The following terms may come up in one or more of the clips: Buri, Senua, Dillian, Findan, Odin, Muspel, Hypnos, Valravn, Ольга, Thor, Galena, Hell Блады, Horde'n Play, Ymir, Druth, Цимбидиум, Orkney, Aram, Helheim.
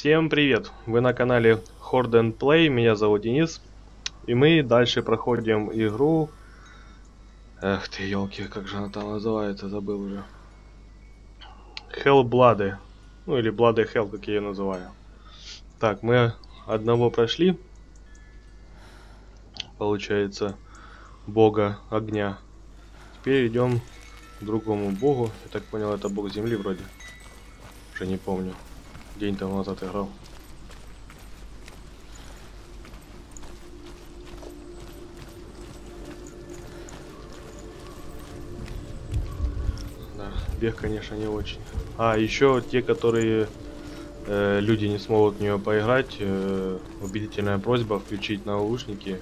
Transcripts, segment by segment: Всем привет! Вы на канале Horde'n Play, меня зовут Денис. И мы дальше проходим игру... Эх ты, елки, как же она там называется, забыл уже. Hell Блады. Ну или Блады Hell, как я ее называю. Так, мы одного прошли. Получается, бога огня. Теперь идем к другому богу. Я так понял, это бог земли вроде. Уже не помню. День там назад играл. Да, бег, конечно, не очень. А, еще те, которые люди не смогут в нее поиграть. Убедительная просьба включить наушники.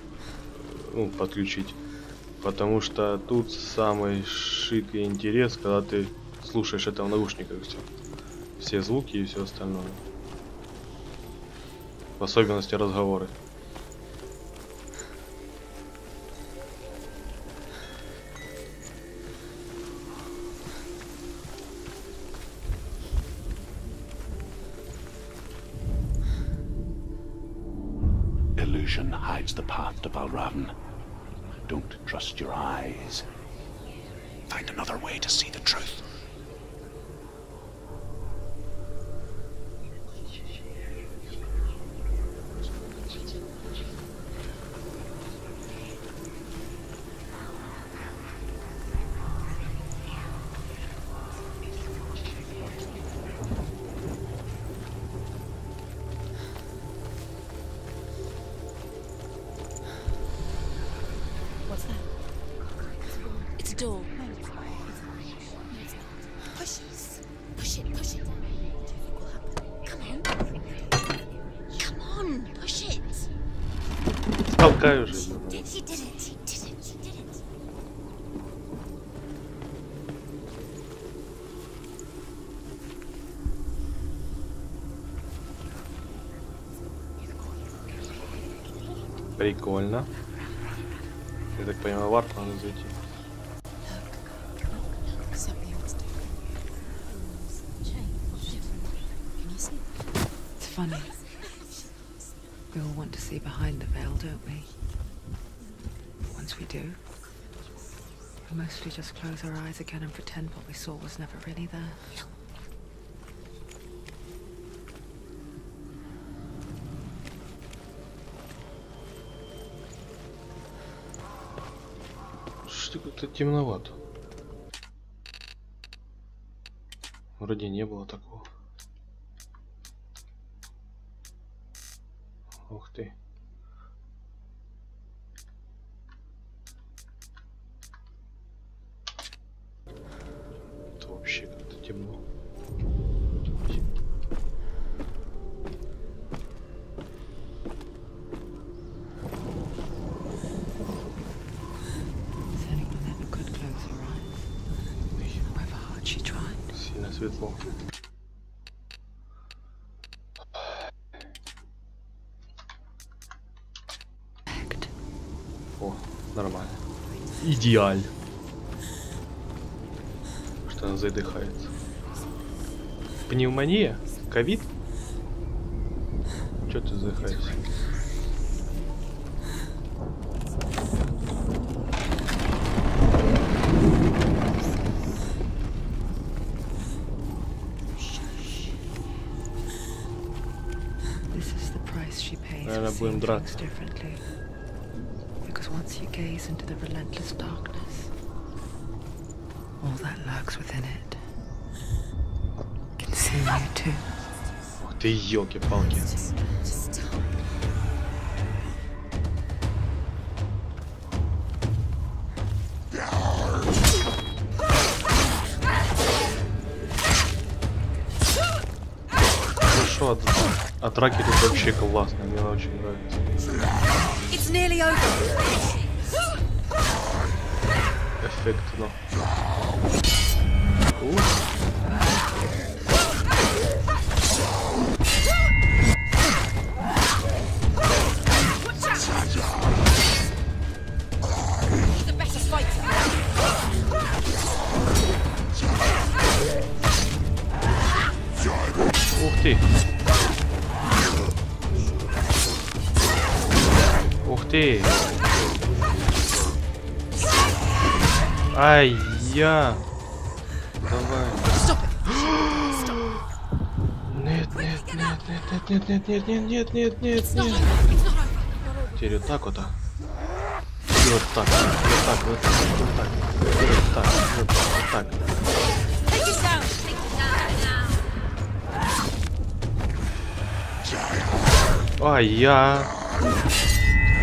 Ну, подключить. Потому что тут самый шик и интерес, когда ты слушаешь это в наушниках все. Все звуки и все остальное. В особенности разговоры. Illusion hides the path to Valravn. Don't trust your eyes. Find another way to see the truth. Толкаю же. Прикольно. Я так понимаю, варп надо зайти. Behind the veil, don't we? But once we do, we mostly just close our eyes again and pretend what we saw was never really there. Что как-то темновато. Вроде не было такого. Ух ты. Светло. О, нормально. Идеаль. Что она задыхается? Пневмония? Ковид? Чё ты задыхаешься? Будем драться. Ух ты, ёлки-палки. Хорошо, а драки тут вообще классно, мне она очень нравится. Эффектно. Ух ты! ты? Ай, я. Давай. Нет, нет, нет, нет, нет, нет, нет, нет, нет, нет, нет. Теперь вот так вот. И вот так, вот так, вот так, вот так, вот так, вот так, вот так. Ай, я.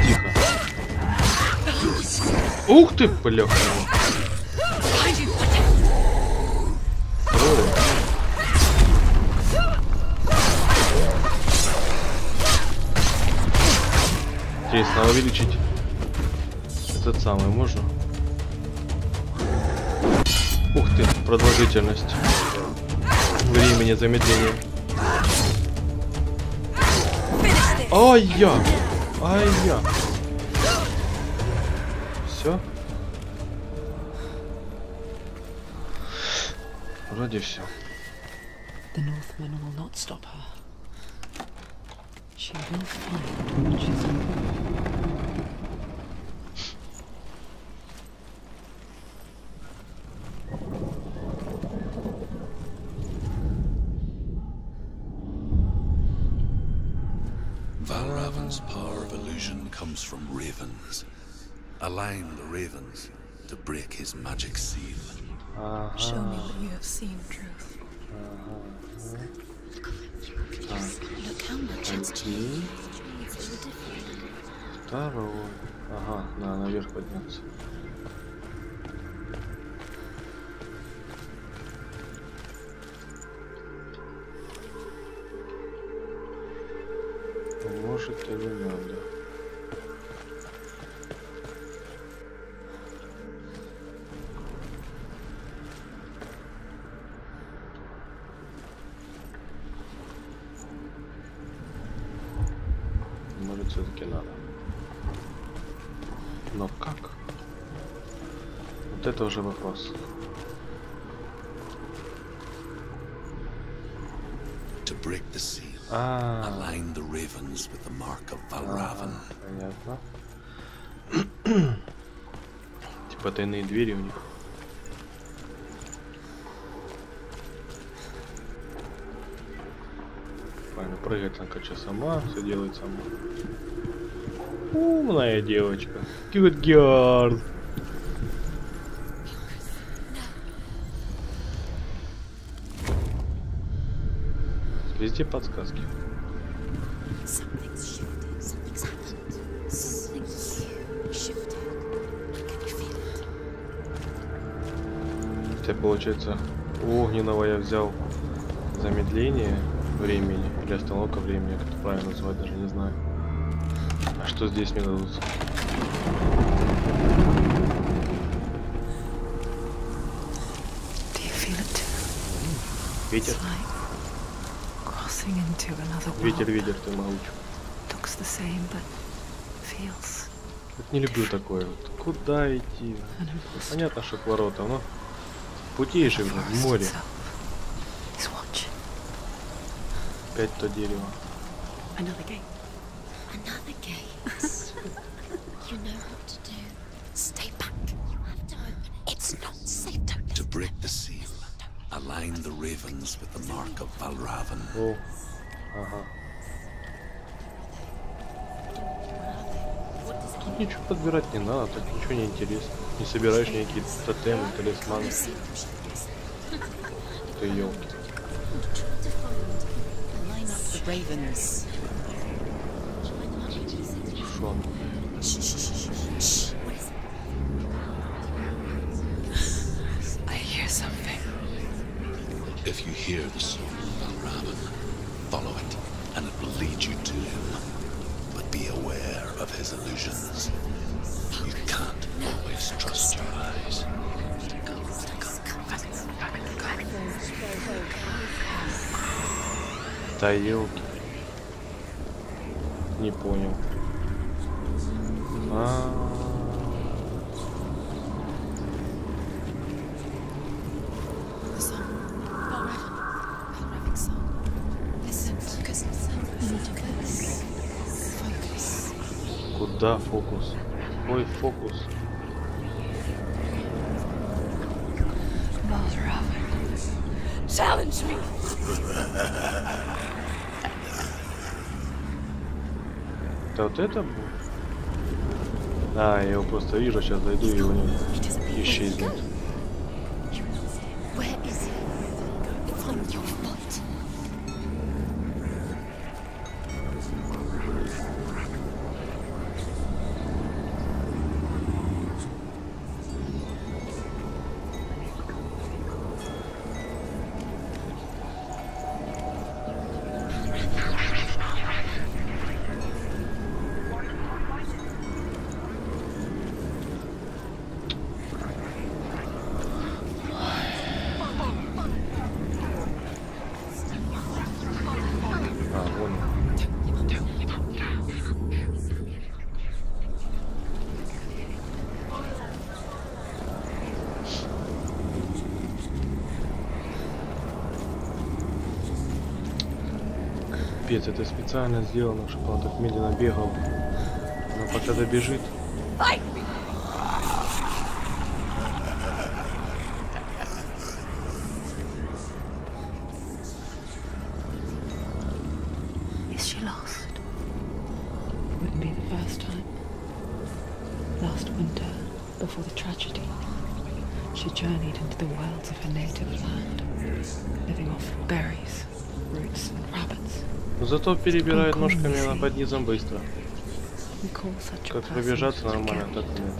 Тихо. Ух ты, бля. Интересно, увеличить этот самый можно? Ух ты, продолжительность времени замедления. Ай-я! Ай-я! Все? Вроде все. Valravn's power of illusion comes from ravens. Align the ravens to break his magic seal. Show me what you have seen, Druth. Look how much it's changed. Второй. Ага, надо наверх подняться. Может или надо. Может, все-таки надо. Но как? Вот это уже вопрос. Align the ravens with the mark of Valravn. Понятно. Типа тайные двери у них. Правильно, прыгать она кача сама, все делает сама. Умная девочка. Good girl. Везде подсказки. Хотя получается, у огненного я взял замедление времени или остановка времени, как это правильно называть, даже не знаю. А что здесь мне дадут? Ветер. Ветер, ты молчу. Вот не люблю такое. Куда идти? Понятно, что к воротам, но пути же в море. Опять то дерево. Align the ravens with the mark of Valravn. Oh, Тут ничего подбирать не надо, так ничего не интересно. Не собираешь никакие тотемы, талисманы. Ты елки. Шон. If you hear the soul of Aram, follow it, and it will lead you to him. But be aware of his illusions. You can't always trust your eyes. Да елки. Не понял. Куда фокус? Ой, фокус. Да вот это был? А, я его просто вижу, сейчас зайду и его не исчезнет. Это специально сделано, чтобы он так медленно бегал, но пока добежит. Зато перебирает ножками она под низом быстро. Как пробежаться нормально, так нет.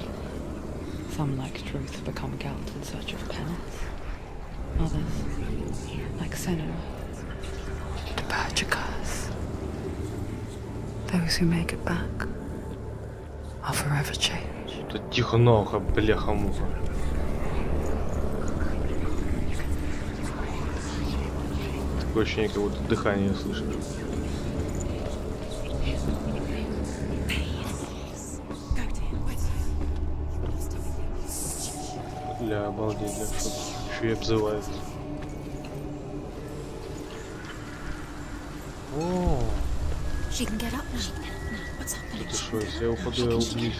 Это тихоноха, бляха-муха. Такое ощущение, как будто дыхание слышишь. Бля, обалдеть, я шо, еще и обзывается. О, это шо, если я упаду, я убью.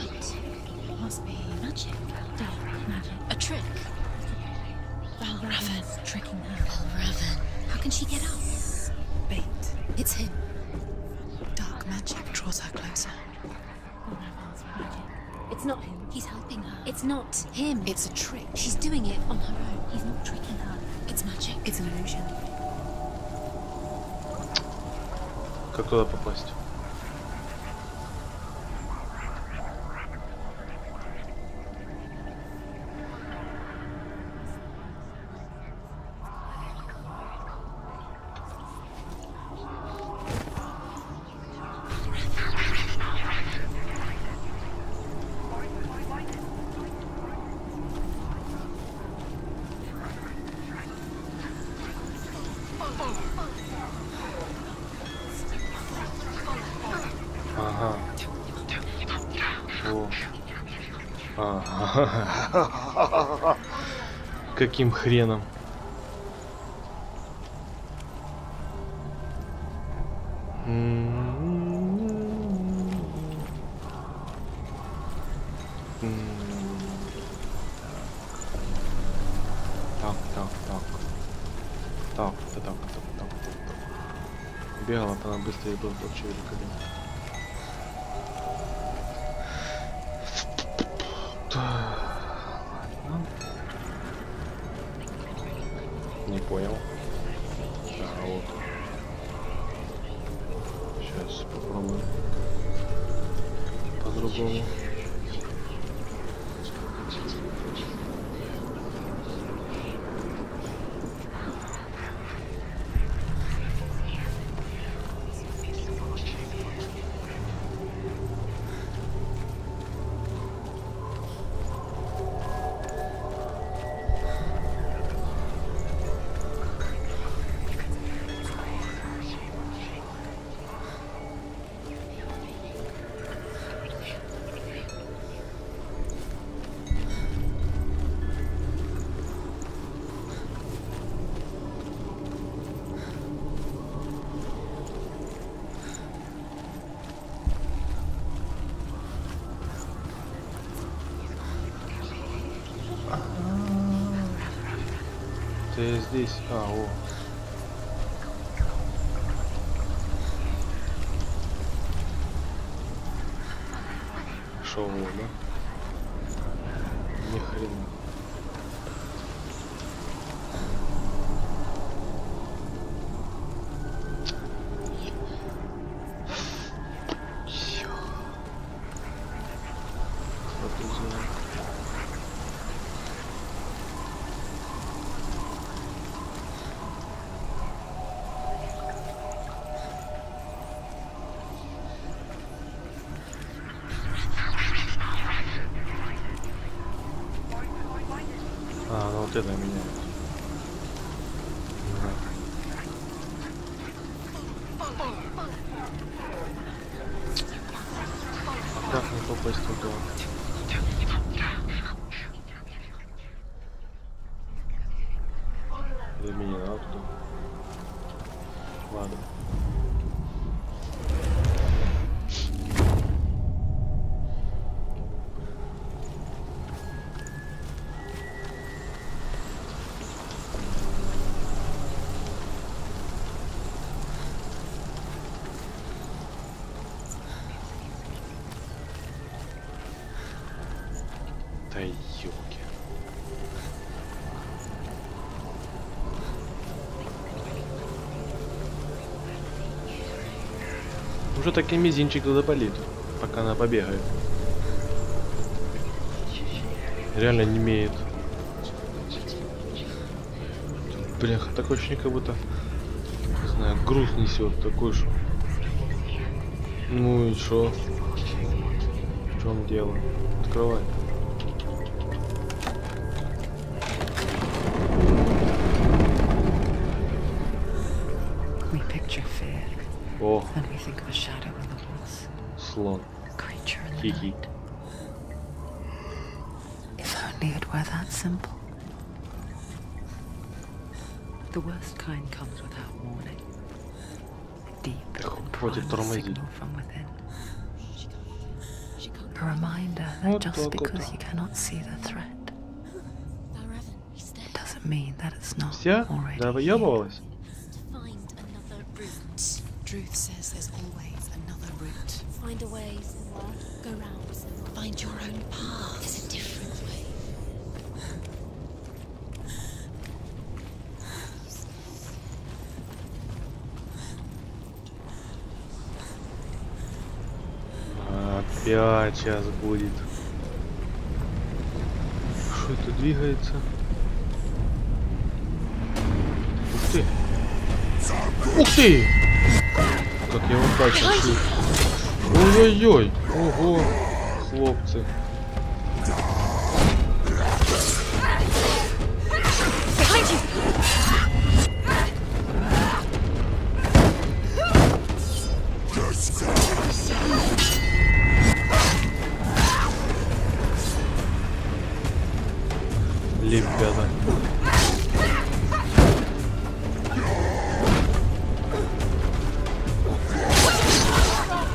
It's a trick. She's doing it on her own. He's not tricking her. It's magic. It's an illusion. Как туда попасть? Каким хреном? Так. Бегала, она быстрее была, вообще великолепно. Понял. А, вот. Сейчас попробуем по-другому. Да я здесь. А, о. Шел, да? Ни хрена. На меня. А как не попасть туда? Для меня надо туда. Ладно. Уже так и мизинчик заболит, пока она побегает. Реально не имеет. Бляха, такое ощущение, как будто, не знаю, груз несет такой же. Ну и шо? В чем дело? Открывай. О, слон. Хи-хи. Да хватит тормозить. Вот так-то. Все? Да выебывалась? Druth says there's always another route. Find a way somewhere. Go round somewhere. Find your own path. There's a different way. Опять сейчас будет. Что это двигается? Ух ты! Ух ты! Как я вот так хочу. Ой-ой-ой. Ого, хлопцы. Ребята.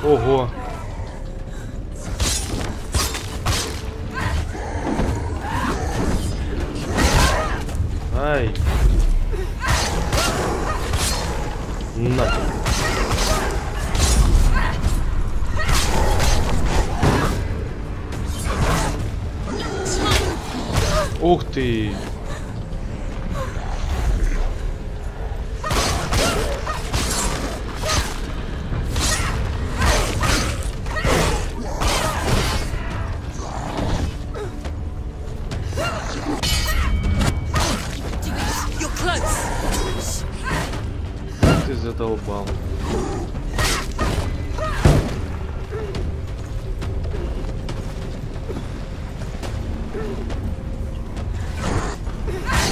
Ого! Ай! На! Ух ты! Задолбал.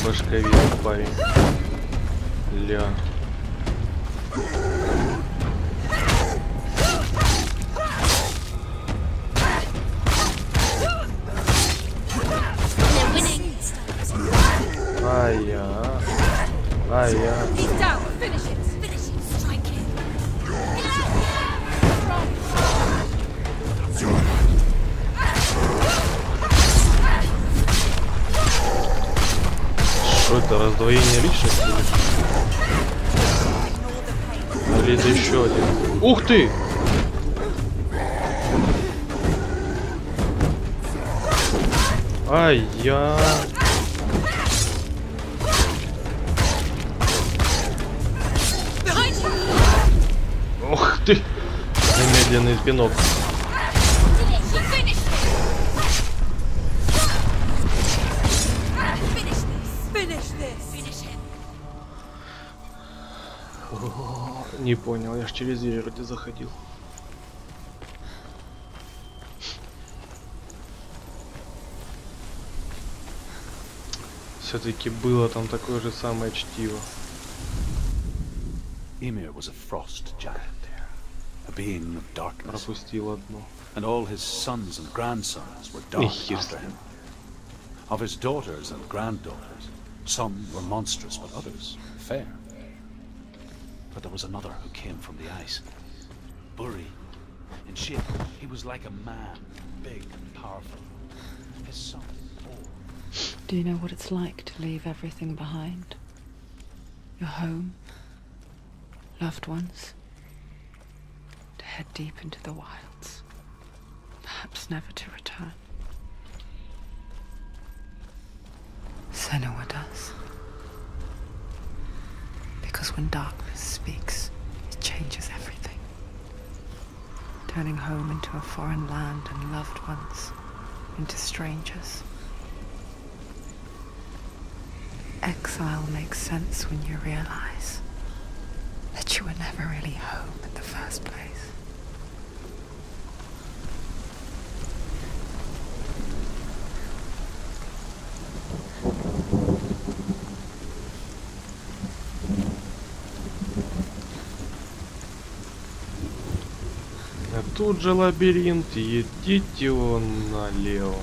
Башковик, парень. Ля. Ай-я. Что это, раздвоение личности? Или это еще один? Ух ты! Ай, я... Ух ты! Немедленный спинок. Не понял, я ж через езеро заходил. Все-таки было там такое же самое чтиво. Пропустил одно. But there was another who came from the ice. Buri. In shape, he was like a man, big and powerful. His son, Thor. Do you know what it's like to leave everything behind? Your home, loved ones, to head deep into the wilds, perhaps never to return. Senua does. Because when darkness speaks, it changes everything. Turning home into a foreign land and loved ones into strangers. Exile makes sense when you realize that you were never really home in the first place. Тут же лабиринт, идите он налево.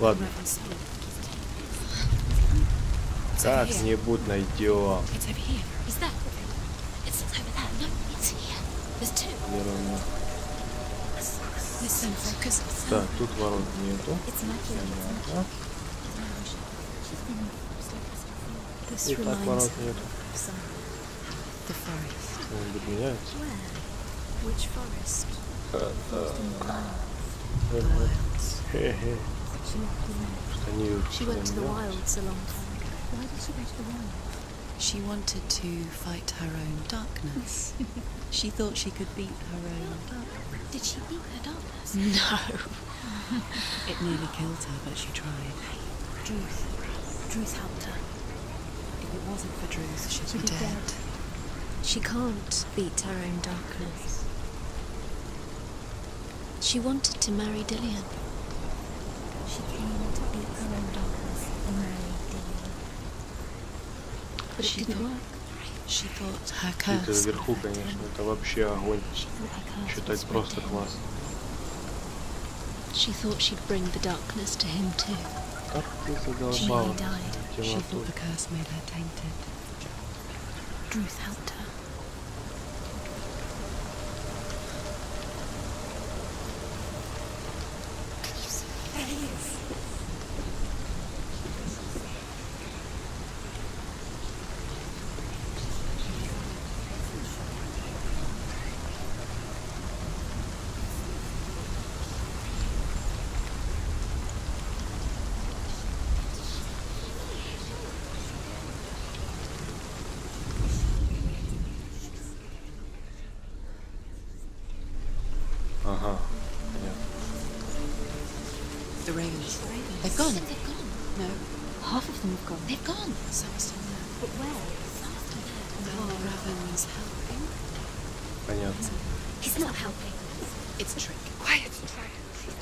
Ладно. Как-нибудь найдем. Так, тут ворот нету. И так ворот нету. Что-нибудь меняется? She went to the wilds a long time ago. Why did she go to the wilds? She wanted to fight her own darkness. She thought she could beat her own darkness. Did she beat her darkness? No. It nearly killed her, but she tried. Druth helped her. If it wasn't for Druth, she'd be dead. She can't beat her own darkness. She wanted to marry Dillian. She came to beat her own darkness and marry Dillian. But she didn't work. She thought her curse. Это вверху, конечно, это вообще огонь. Читать просто классно. She thought she'd bring the darkness to him too. Как ты задолбала? She thought the curse made her tainted. Druth helped her.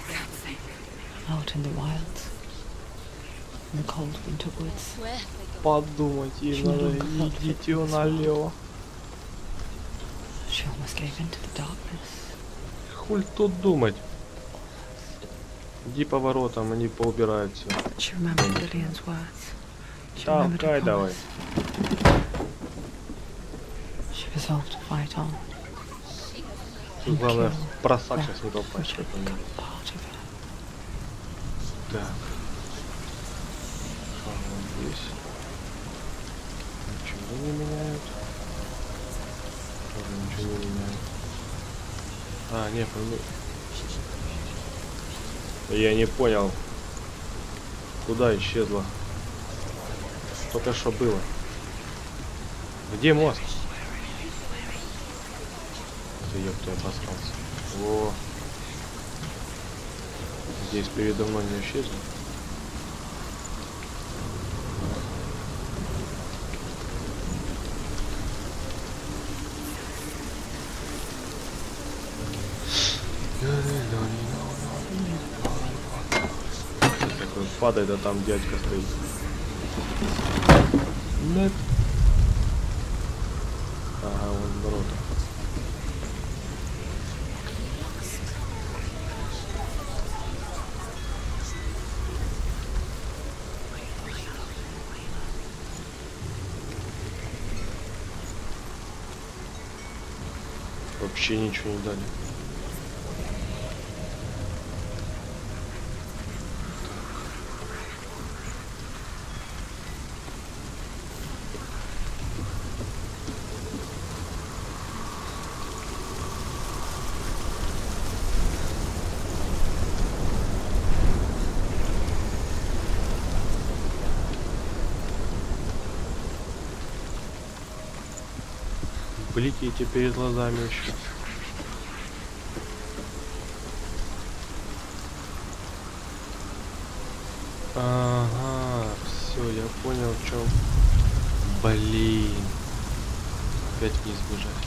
Понятно. out in the wild, in the cold winter woods. Подумать, ей надо, идите налево. She almost gave into the darkness. Хуль тут думать. Иди по воротам, они поубираются. She remembered Dillian's words. She remembered her promise. She resolved to fight on. Главное, в просак сейчас не попасть. Так. Здесь. Ничего не меняют. Тоже ничего не меняют. А, нет, я не понял, куда исчезла. Только что было. Где мост? Ёпта, я обосрался. Во. Здесь передо мной не исчезли. Такой падает, а там дядька стоит. Нет. Ага, вон ворота. Вообще ничего не дали. Блики эти перед глазами еще. Ага, все, я понял, в чем. Блин, опять не сбежать.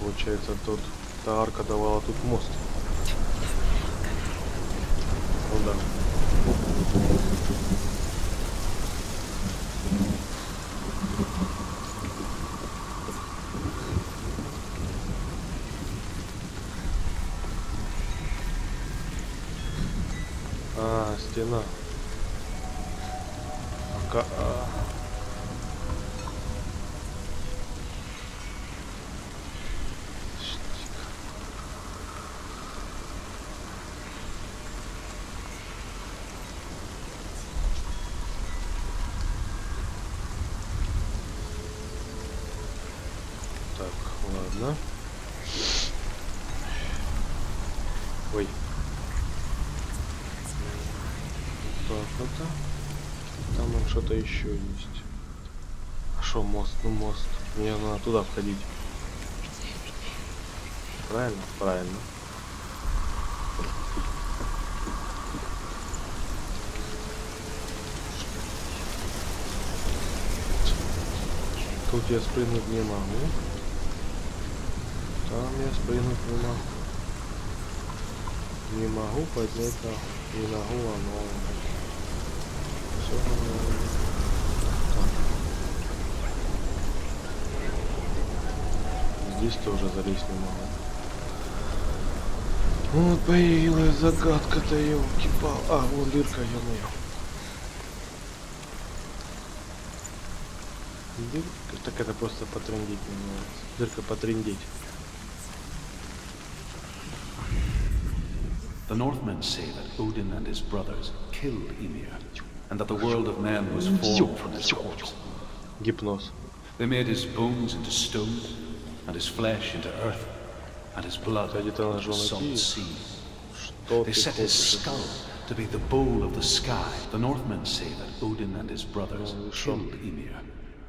Получается, тут та арка давала тут мост. Да. А, стена. Пока. Ладно. Ой. Так, вот там. Там он что-то еще есть. А что, мост? Ну мост. Мне надо туда входить. Правильно? Правильно. Тут я спрыгнуть не могу. Там я спрыгнуть не могу. Не могу поднять ногу. Не могу, а ногу. Все нормально. Здесь тоже залезть не могу. Вот появилась загадка-то, ёлки-пал. А, вон дырка, ё-моё. Дырка? Так это просто потрындить не надо. Дырка потрындить. The Northmen say that Odin and his brothers killed Ymir, and that the world of man was formed from his corpse. Hypnos. They made his bones into stone, and his flesh into earth, and his blood into salt sea. They set his skull to be the bowl of the sky. The Northmen say that Odin and his brothers killed Ymir,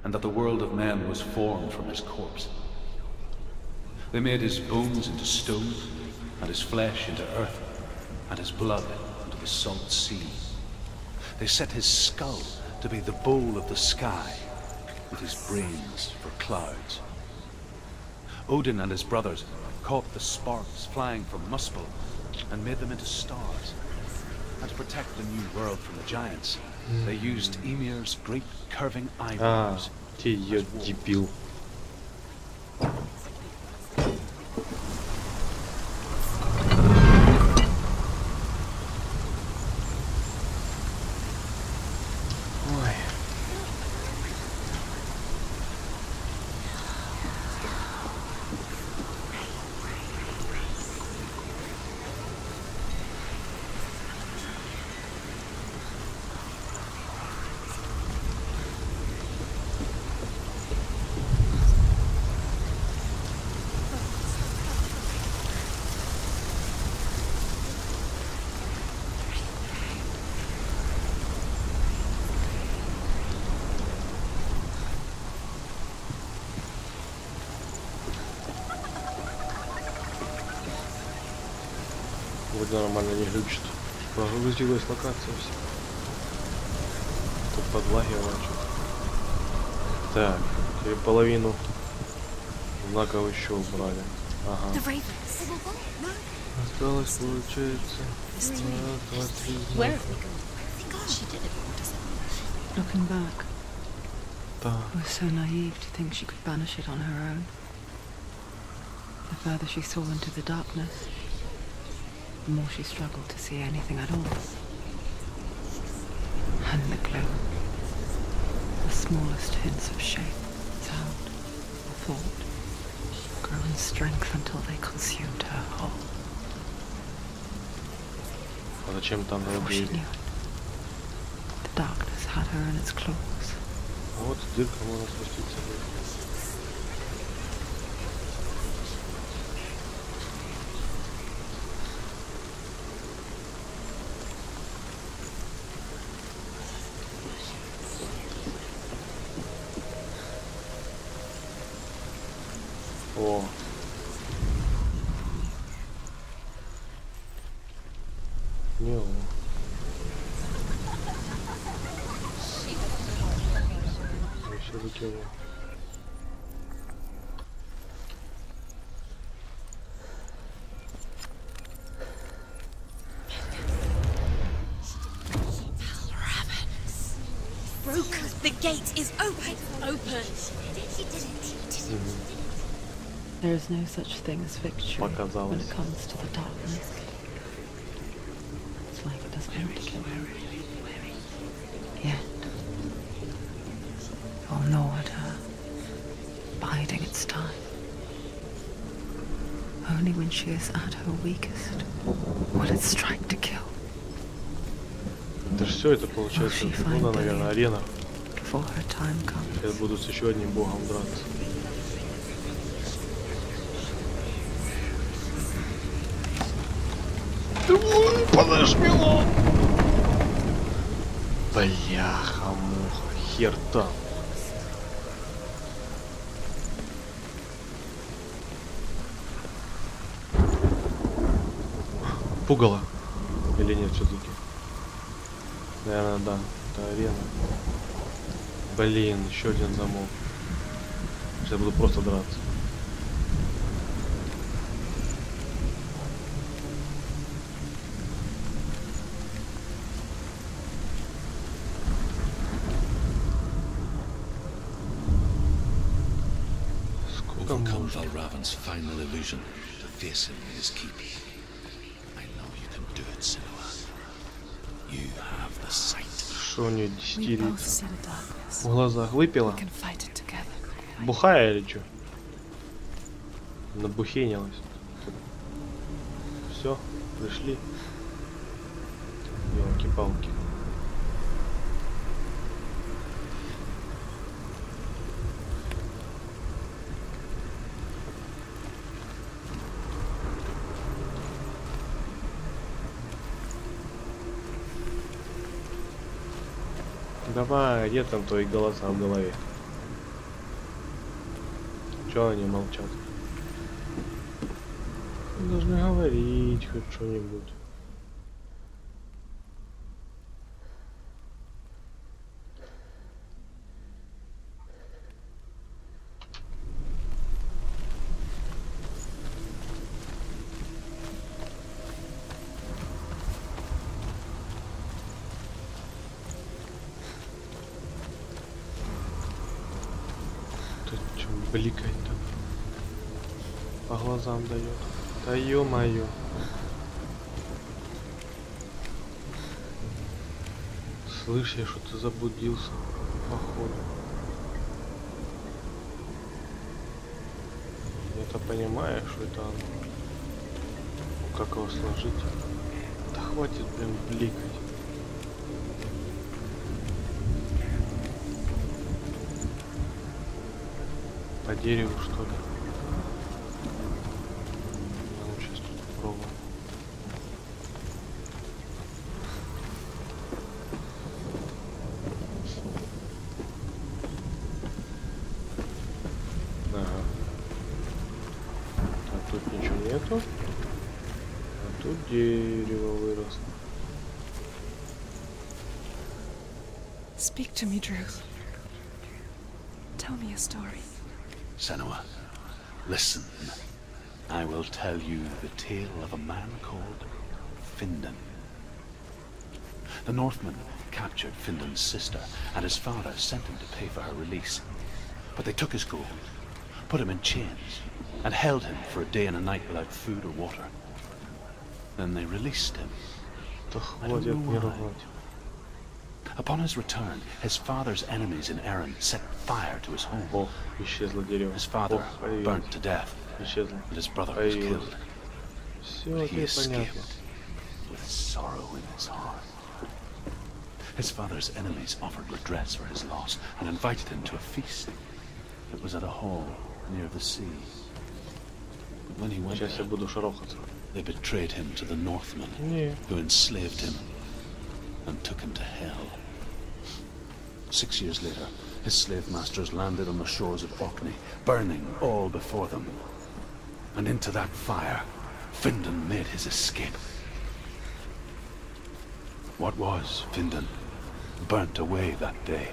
and that the world of man was formed from his corpse. They made his bones into stone, and his flesh into earth, and his blood into the salt sea. They set his skull to be the bowl of the sky, with his brains for clouds. Odin and his brothers caught the sparks flying from Muspel and made them into stars. And to protect the new world from the giants, they used Ymir's great curving eyebrows. Нормально не глючит. Погрузилась локация вся. Тут подлагивала что-то. Так, теперь половину знаков еще убрали. Ага. Осталось, получается, 23 знака. Да. The more she struggled to see anything at all. And the glow. The smallest hints of shape, sound, or thought grew in strength until they consumed her whole. Before she knew it, the darkness had her in its claws. Gate is open. Open. There is no such thing as victory when it comes to the darkness. It's like it doesn't end. Yet, all gnaw at her, biding its time. Only when she is at her weakest will it strike to kill. Это все, это получается, ну, наверное, арена. Я буду с еще одним богом драться. Да вон, подожмело! Бляха-муха, хер там. Пугало. Или нет все-таки? Наверное, да. Это арена. Блин, еще один замок. Сейчас я буду просто драться. Сколько можно? Что у нее дистиллируется? В глазах выпила? Бухая или что? Набухенилась. Все, пришли. Ёлки-палки. Давай, где там твои голоса в голове? Чего они молчат? Должны говорить хоть что-нибудь. бликает-то? По глазам дает. Да ё-моё. Слышь, я что-то заблудился, походу. Я-то понимаю, что это оно. Ну, как его сложить? Да хватит, блин, бликать. По дереву, что ли? Я вот сейчас тут попробую. Да. А тут ничего нету. А тут дерево выросло. Speak to me, Druth. Tell me a story. Senua, listen. I will tell you the tale of a man called Findan. The Northmen captured Findan's sister, and his father sent him to pay for her release. But they took his gold, put him in chains, and held him for a day and a night without food or water. Then they released him. I don't know why. Upon his return, his father's enemies in Aram set fire to his home. His father burnt to death, and his brother was killed. But he escaped with sorrow in his heart. His father's enemies offered redress for his loss and invited him to a feast. It was at a hall near the sea. But when he went there, they betrayed him to the Northmen, who enslaved him and took him to hell. 6 years later, his slave masters landed on the shores of Orkney, burning all before them. And into that fire, Findan made his escape. What was Findan burnt away that day?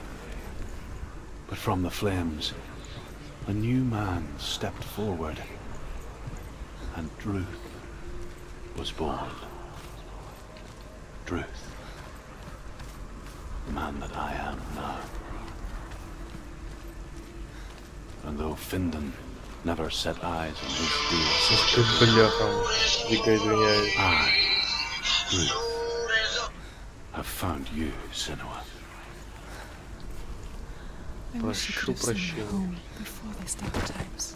But from the flames, a new man stepped forward, and Druth was born. Druth. The man that I am now. And though Findan never set eyes on his dear sister, I, Druth, have found you, Senua. I wish you could have seen me home before these dark times.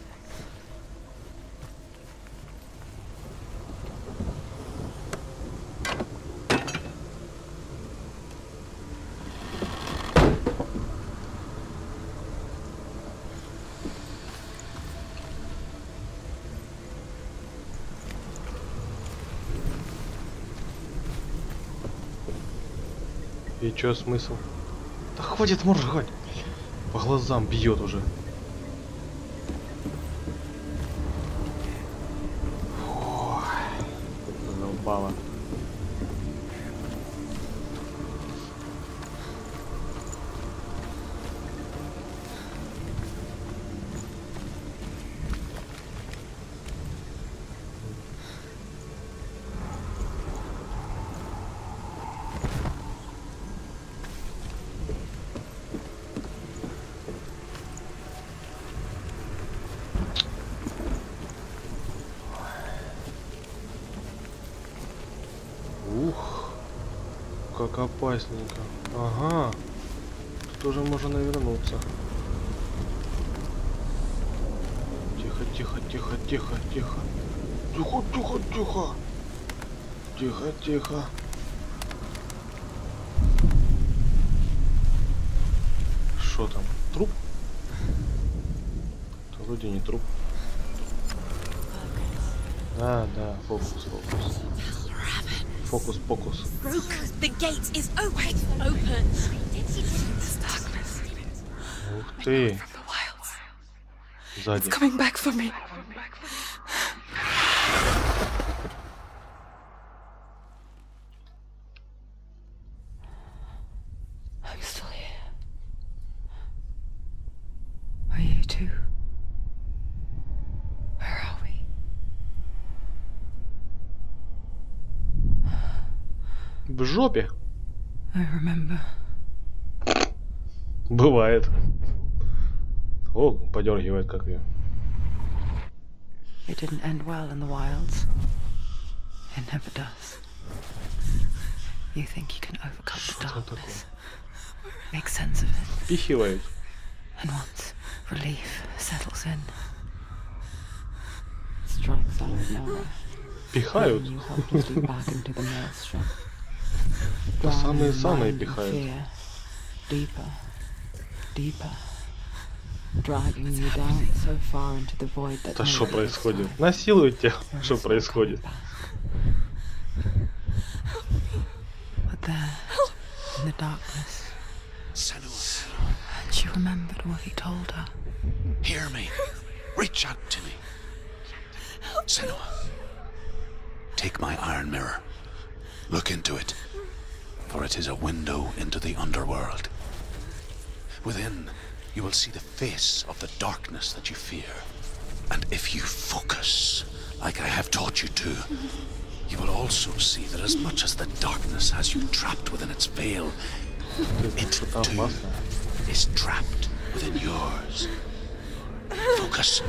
И чё смысл? Да хватит моржать! По глазам бьет уже. Фу, заупала. Как опасненько. Ага. Тут уже можно навернуться. Тихо, тихо, тихо, тихо, тихо. Тихо, тихо, тихо. Тихо, тихо. Что там? Труп? Это вроде не труп. А, да, фокус, фокус. Focus, focus. Broker, the gate is always open. This darkness. Ух ты. Сзади. Coming back for me. I'm still here. Are you too? В жопе. Бывает. О, подергивает как ее. It didn't end well in the wilds. It never does. You think you can overcome the darkness, make sense of it. Впихивает. And once relief settles in, strikes out of nowhere. Пихают. Это самые-самые пихают. Да что происходит? Насилуют тебя. Что происходит? Take my iron mirror. Look into it, for it is a window into the underworld. Within, you will see the face of the darkness that you fear. And if you focus, like I have taught you to, you will also see that as much as the darkness has you trapped within its veil, it too is trapped within yours. Focus.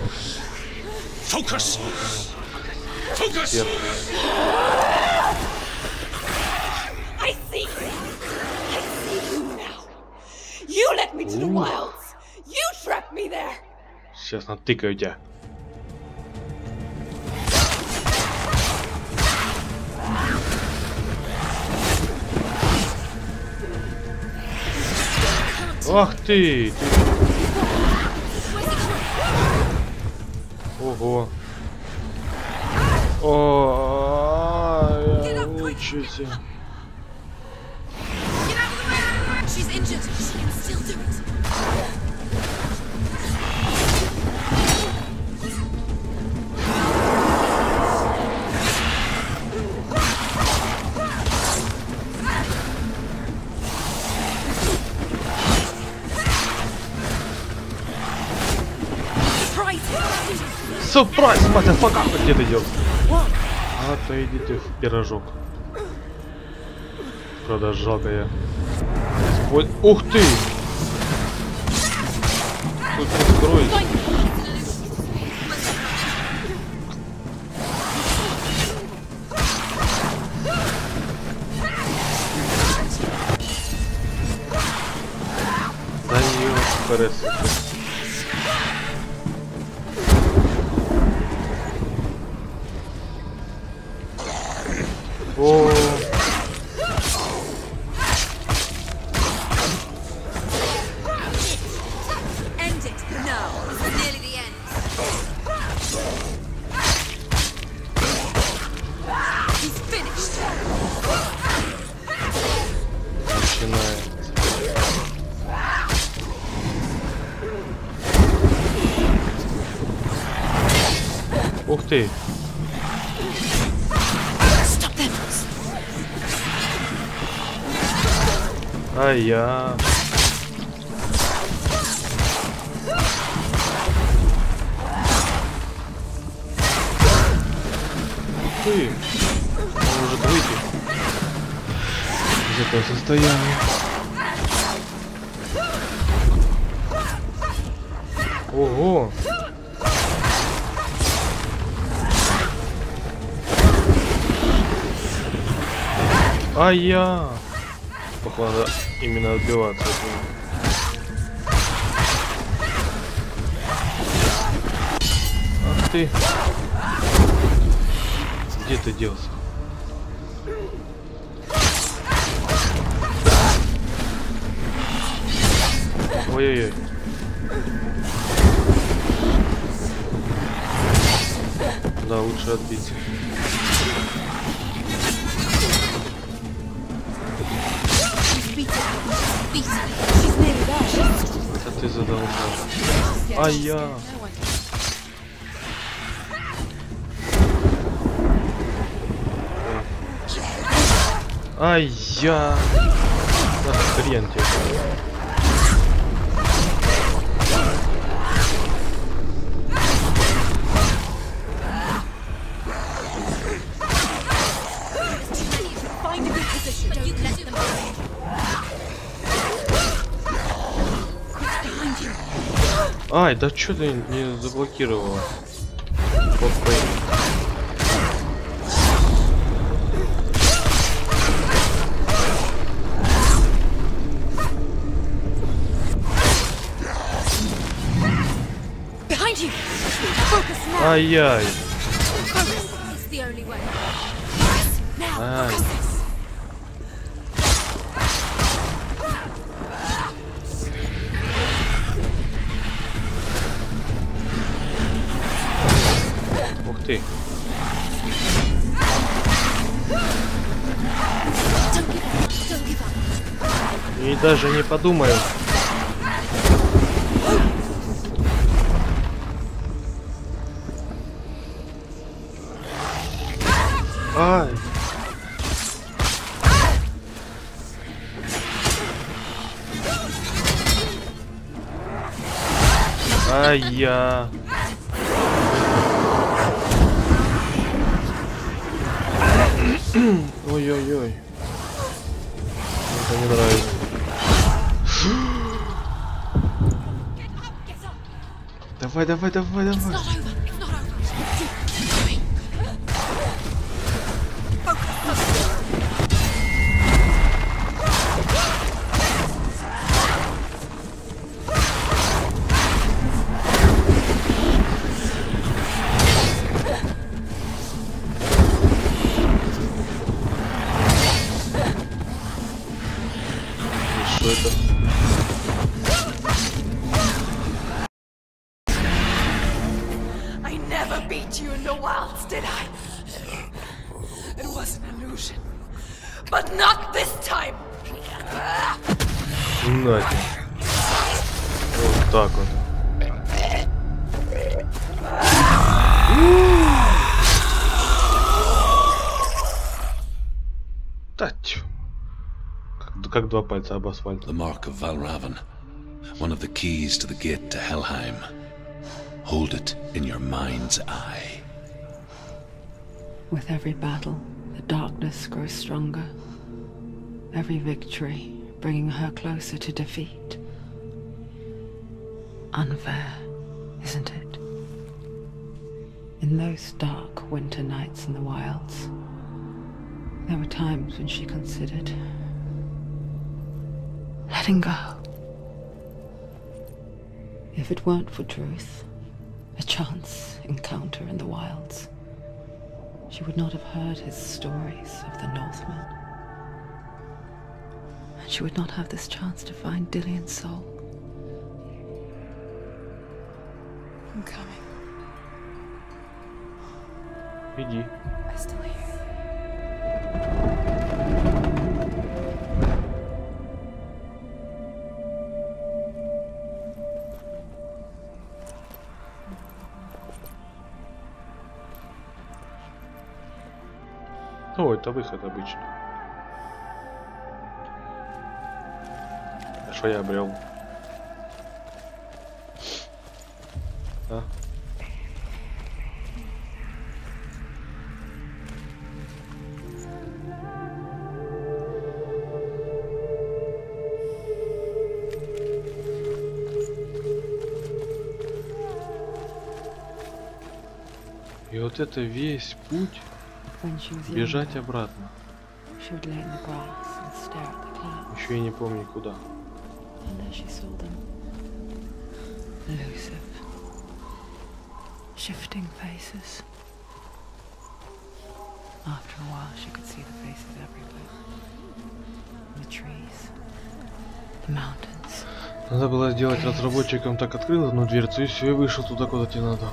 Focus! Focus! I see you. I see you now. You led me to the wilds. You trapped me there. Сейчас натыкаю тебя. Ах ты! Ого! О, я учусь. Сюрприз, мазафака, где ты идешь? Отойдите в пирожок. Правда, жалко я. Вот, ух ты! Тут откроется. Да не упорется. О, начинает. Ух ты! А я... Ты может выйти из этого состояния. Ого! А я... Надо именно отбиваться. Ах ты. Где ты делся? Ой-ой-ой. Да, лучше отбить. Это ты задолжал. А я... Ай я... Да хрен тебе. Ай, да что ты не заблокировала? Ай-яй. Ай. Ух ты. И даже не подумаю. Ай. Ай-я. Ой-ой-ой. Это не нравится. Давай, давай, давай, давай. The mark of Valravn, one of the keys to the gate to Helheim. Hold it in your mind's eye. With every battle, the darkness grows stronger. Every victory, bringing her closer to defeat. Unfair, isn't it? In those dark winter nights in the wilds, there were times when she considered letting go. If it weren't for Druth, a chance encounter in the wilds, she would not have heard his stories of the Northmen. And she would not have this chance to find Dillian's soul. I'm coming. Иди. I still hear you. Ну, это выход обычно. А что я обрел? А? И вот это весь путь. Бежать обратно. Еще я не помню куда. Надо было сделать разработчиком, так открыл одну дверцу и все, и вышел туда, куда тебе надо.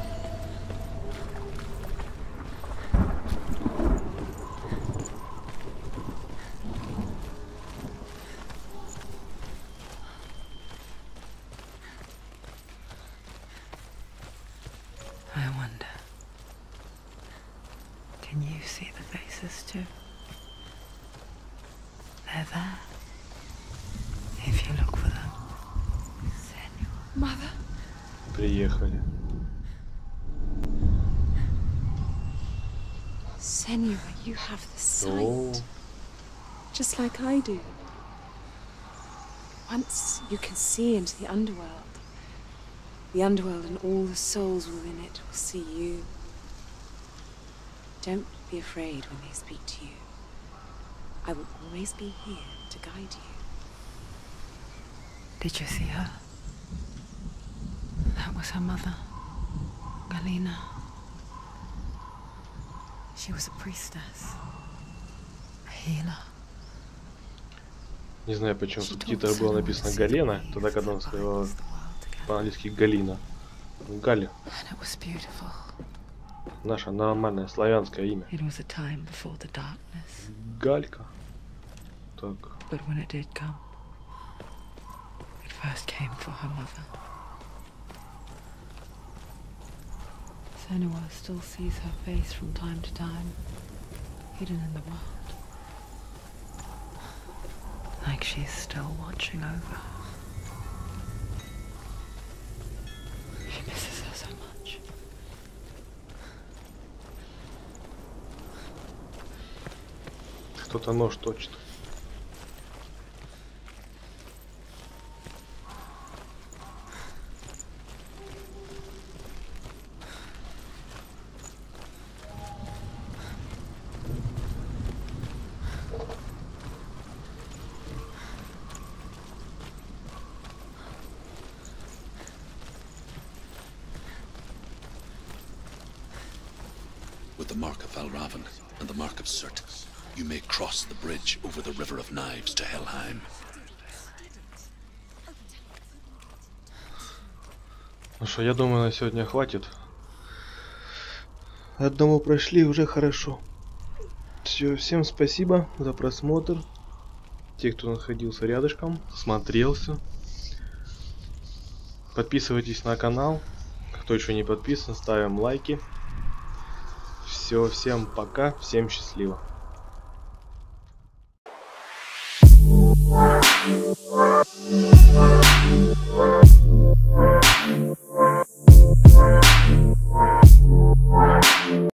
Приехали. Senua, you have the sight, just like I do. Once you can see into the underworld, The underworld and all the souls within it will see you. Don't be afraid when they speak to you. I will always be here to guide you. Did you see her? That was her mother, Galena. She was a priestess, a healer. Не знаю, почему в субтитрах было написано Галена, тогда когда он сказал по-английски Галина. Галя. Наше нормальное славянское имя. Галька. Так. Like she's still watching over. She misses her so much. Кто-то нож точит. Over the river of knives to Helheim. Ну что, я думаю, на сегодня хватит. Одному прошли, уже хорошо. Все, всем спасибо за просмотр. Те, кто находился рядышком, смотрелся. Подписывайтесь на канал. Кто еще не подписан, ставим лайки. Все, всем пока, всем счастливо. We'll be right back.